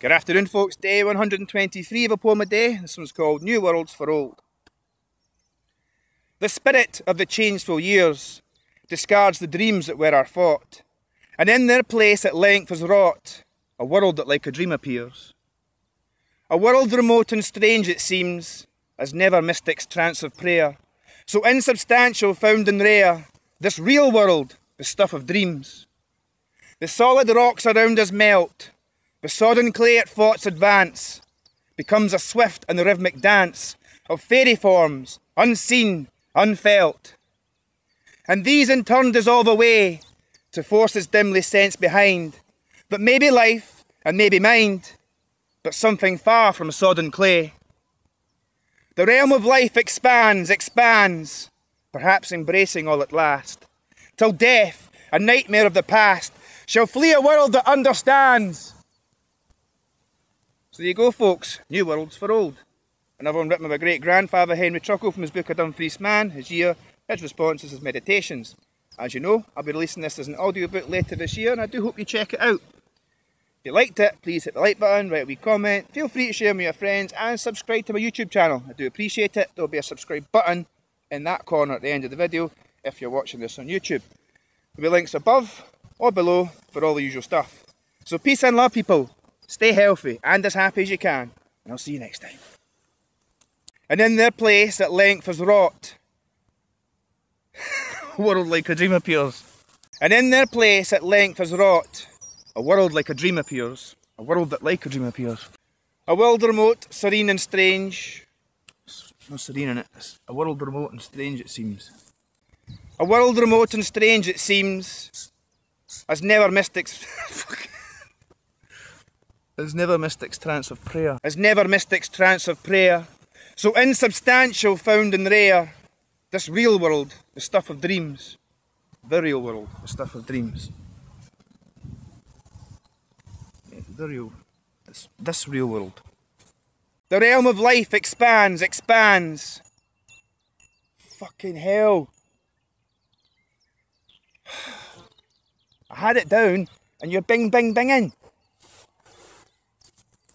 Good afternoon folks, day 123 of A Poem A Day. This one's called New Worlds for Old. The spirit of the changeful years discards the dreams that were our thought, and in their place at length is wrought a world that like a dream appears. A world remote and strange it seems, as never mystic's trance of prayer, so insubstantial, found and rare, this real world, the stuff of dreams. The solid rocks around us melt, the sodden clay at thought's advance becomes a swift and rhythmic dance of fairy forms, unseen, unfelt. And these in turn dissolve away to forces dimly sensed behind, but maybe life and maybe mind, but something far from sodden clay. The realm of life expands, expands, perhaps embracing all at last, till death, a nightmare of the past, shall flee a world that understands. So there you go folks, new worlds for old. Another one written by my great-grandfather Henry Truckell from his book A Dumfries Man, His Year, His Responses, His Meditations. As you know, I'll be releasing this as an audiobook later this year, and I do hope you check it out. If you liked it, please hit the like button, write a wee comment, feel free to share with your friends, and subscribe to my YouTube channel. I do appreciate it. There'll be a subscribe button in that corner at the end of the video if you're watching this on YouTube. There'll be links above or below for all the usual stuff. So peace and love people. Stay healthy and as happy as you can, and I'll see you next time. And in their place at length is wrought a world like a dream appears. And in their place at length is wrought a world like a dream appears. A world that like a dream appears. A world remote, serene and strange. There's no serene in it. It's a world remote and strange it seems. A world remote and strange it seems, as never mystics as never mystic's trance of prayer. As never mystic's trance of prayer, so insubstantial, found and rare, this real world, the stuff of dreams. The real world, the stuff of dreams. Yeah, this real world. The realm of life expands, expands. Fucking hell. I had it down and you're bing, bing, binging.